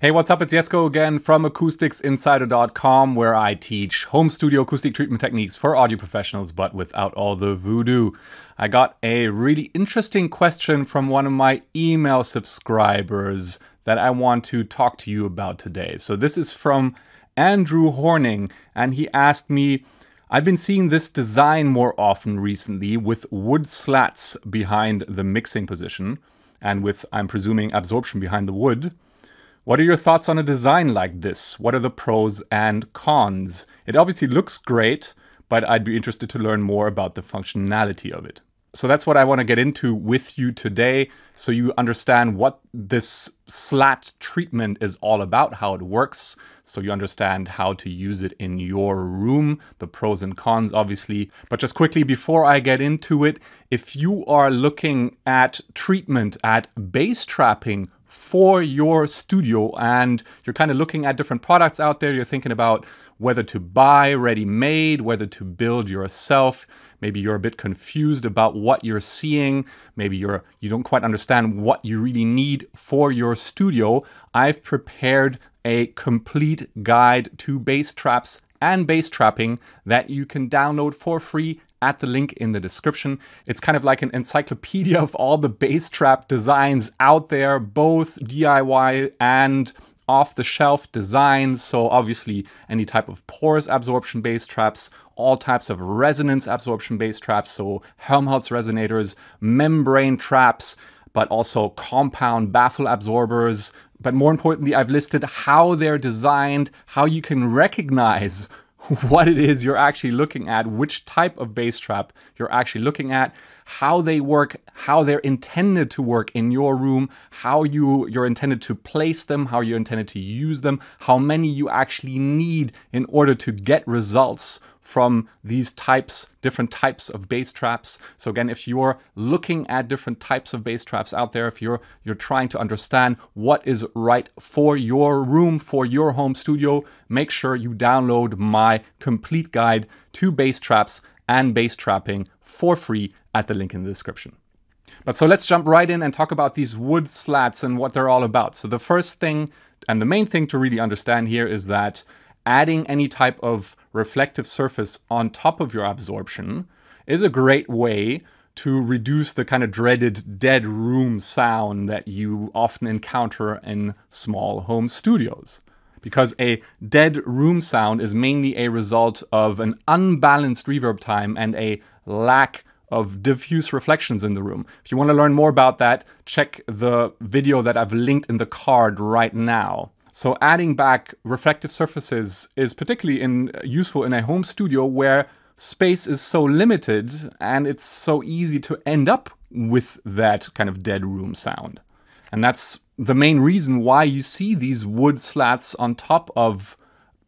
Hey, what's up? It's Jesko again from AcousticsInsider.com, where I teach home studio acoustic treatment techniques for audio professionals, but without all the voodoo. I got a really interesting question from one of my email subscribers that I want to talk to you about today. So this is from Andrew Horning, and he asked me, I've been seeing this design more often recently with wood slats behind the mixing position and with, I'm presuming, absorption behind the wood. What are your thoughts on a design like this? What are the pros and cons? It obviously looks great, but I'd be interested to learn more about the functionality of it. So that's what I want to get into with you today, so you understand what this slat treatment is all about, how it works, so you understand how to use it in your room, the pros and cons obviously. But just quickly before I get into it, if you are looking at treatment, at bass trapping, for your studio, and you're kind of looking at different products out there, you're thinking about whether to buy ready-made, whether to build yourself, maybe you're a bit confused about what you're seeing, maybe you don't quite understand what you really need for your studio, I've prepared a complete guide to bass traps and bass trapping that you can download for free at the link in the description. It's kind of like an encyclopedia of all the bass trap designs out there, both DIY and off-the-shelf designs. So obviously any type of porous absorption bass traps, all types of resonance absorption bass traps, so Helmholtz resonators, membrane traps, but also compound baffle absorbers. But more importantly, I've listed how they're designed, how you can recognize what it is you're actually looking at, which type of bass trap you're actually looking at, how they work, how they're intended to work in your room, how you're intended to place them, how you're intended to use them, how many you actually need in order to get results from these types, different types of bass traps. So again, if you're looking at different types of bass traps out there, if you're trying to understand what is right for your room, for your home studio, make sure you download my complete guide to bass traps and bass trapping for free at the link in the description. But so let's jump right in and talk about these wood slats and what they're all about. So the first thing and the main thing to really understand here is that adding any type of reflective surface on top of your absorption is a great way to reduce the kind of dreaded dead room sound that you often encounter in small home studios. Because a dead room sound is mainly a result of an unbalanced reverb time and a lack of diffuse reflections in the room. If you want to learn more about that, check the video that I've linked in the card right now. So adding back reflective surfaces is particularly useful in a home studio where space is so limited and it's so easy to end up with that kind of dead room sound. And that's the main reason why you see these wood slats on top of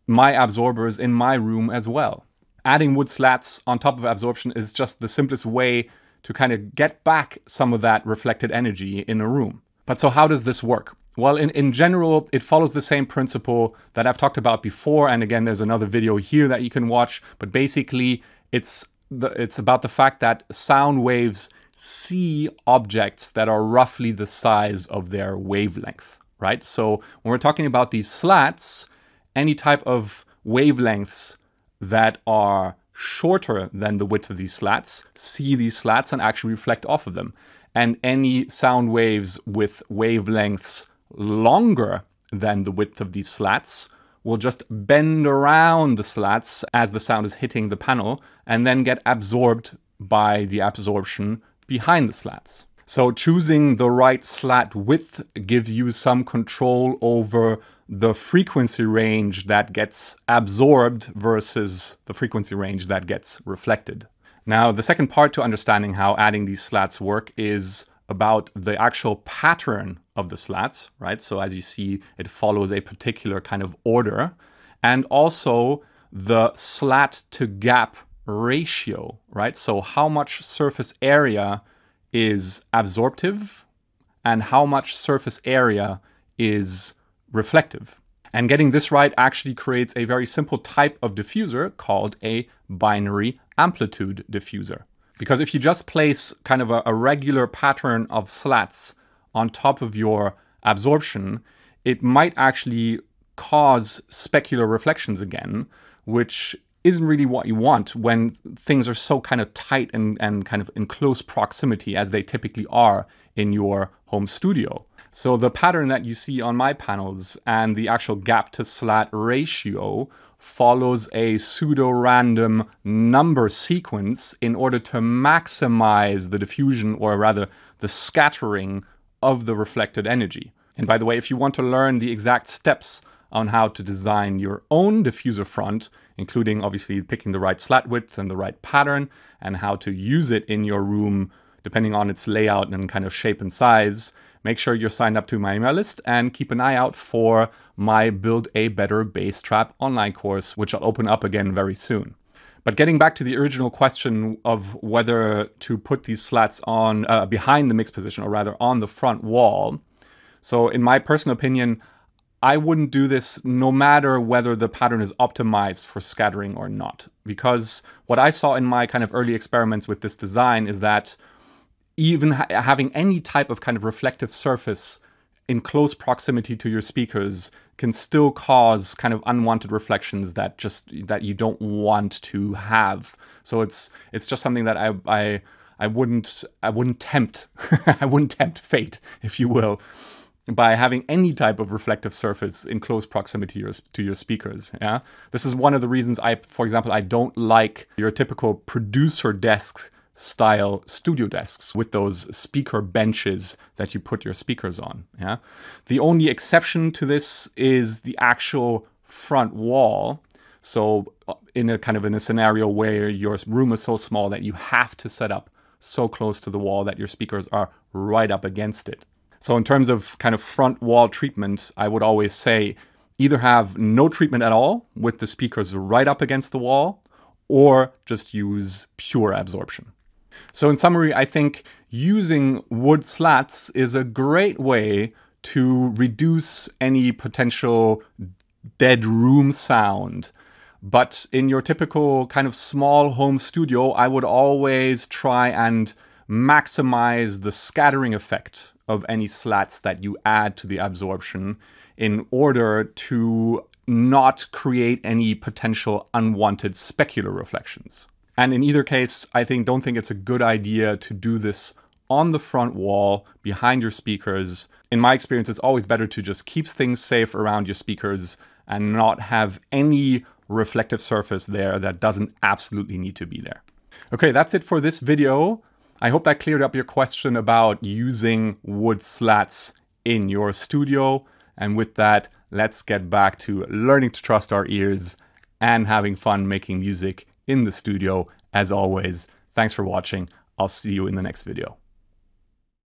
my absorbers in my room as well. Adding wood slats on top of absorption is just the simplest way to kind of get back some of that reflected energy in a room. But so how does this work? Well, in general, it follows the same principle that I've talked about before. And again, there's another video here that you can watch. But basically, it's about the fact that sound waves see objects that are roughly the size of their wavelength, right? So when we're talking about these slats, any type of wavelengths that are shorter than the width of these slats see these slats and actually reflect off of them. And any sound waves with wavelengths longer than the width of these slats will just bend around the slats as the sound is hitting the panel and then get absorbed by the absorption behind the slats. So choosing the right slat width gives you some control over the frequency range that gets absorbed versus the frequency range that gets reflected. Now, the second part to understanding how adding these slats work is about the actual pattern of the slats, right? So as you see, it follows a particular kind of order, and also the slat to gap ratio, right? So how much surface area is absorptive and how much surface area is reflective. And getting this right actually creates a very simple type of diffuser called a binary amplitude diffuser. Because if you just place kind of a regular pattern of slats on top of your absorption, it might actually cause specular reflections again, which isn't really what you want when things are so kind of tight and kind of in close proximity as they typically are in your home studio. So the pattern that you see on my panels and the actual gap to slat ratio follows a pseudo-random number sequence in order to maximize the diffusion, or rather the scattering of the reflected energy. And by the way, if you want to learn the exact steps on how to design your own diffuser front, including obviously picking the right slat width and the right pattern and how to use it in your room depending on its layout and kind of shape and size, make sure you're signed up to my email list and keep an eye out for my Build a Better Bass Trap online course, which I'll open up again very soon. But getting back to the original question of whether to put these slats on behind the mix position, or rather on the front wall. So in my personal opinion, I wouldn't do this no matter whether the pattern is optimized for scattering or not, because what I saw in my kind of early experiments with this design is that even having any type of kind of reflective surface in close proximity to your speakers can still cause kind of unwanted reflections that you don't want to have. So it's just something that I wouldn't tempt I wouldn't tempt fate, if you will, by having any type of reflective surface in close proximity to your speakers. Yeah, this is one of the reasons for example, I don't like your typical producer desk style studio desks with those speaker benches that you put your speakers on. Yeah, the only exception to this is the actual front wall. So in a scenario where your room is so small that you have to set up so close to the wall that your speakers are right up against it. So in terms of kind of front wall treatment, I would always say either have no treatment at all with the speakers right up against the wall, or just use pure absorption. So in summary, I think using wood slats is a great way to reduce any potential dead room sound. But in your typical kind of small home studio, I would always try and maximize the scattering effect of any slats that you add to the absorption in order to not create any potential unwanted specular reflections. And in either case, I don't think it's a good idea to do this on the front wall behind your speakers. In my experience, it's always better to just keep things safe around your speakers and not have any reflective surface there that doesn't absolutely need to be there. Okay, that's it for this video. I hope that cleared up your question about using wood slats in your studio. And with that, let's get back to learning to trust our ears and having fun making music in the studio. As always, thanks for watching. I'll see you in the next video.